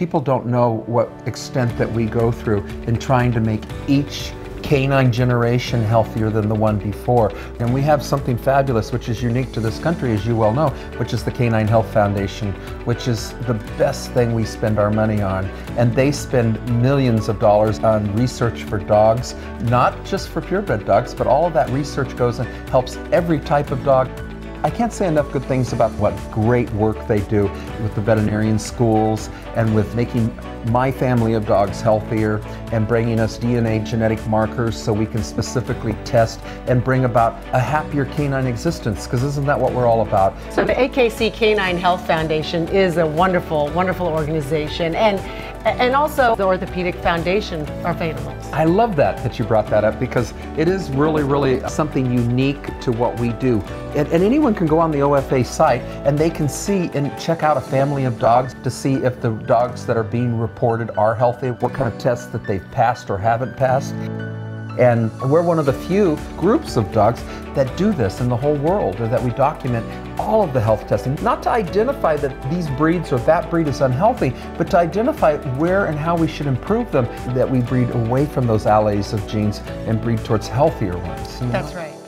People don't know what extent that we go through in trying to make each canine generation healthier than the one before. And we have something fabulous, which is unique to this country, as you well know, which is the Canine Health Foundation, which is the best thing we spend our money on. And they spend millions of dollars on research for dogs, not just for purebred dogs, but all of that research goes and helps every type of dog. I can't say enough good things about what great work they do with the veterinarian schools and with making my family of dogs healthier and bringing us DNA genetic markers so we can specifically test and bring about a happier canine existence, because isn't that what we're all about? So the AKC Canine Health Foundation is a wonderful, wonderful organization, and also the Orthopedic Foundation for Animals. I love that you brought that up, because it is really, really something unique to what we do. And anyone can go on the OFA site and they can see and check out a family of dogs to see if the dogs that are being reported are healthy, what kind of tests that they've passed or haven't passed. And we're one of the few groups of dogs that do this in the whole world, or that we document all of the health testing, not to identify that these breeds or that breed is unhealthy, but to identify where and how we should improve them, that we breed away from those alleys of genes and breed towards healthier ones. That's right.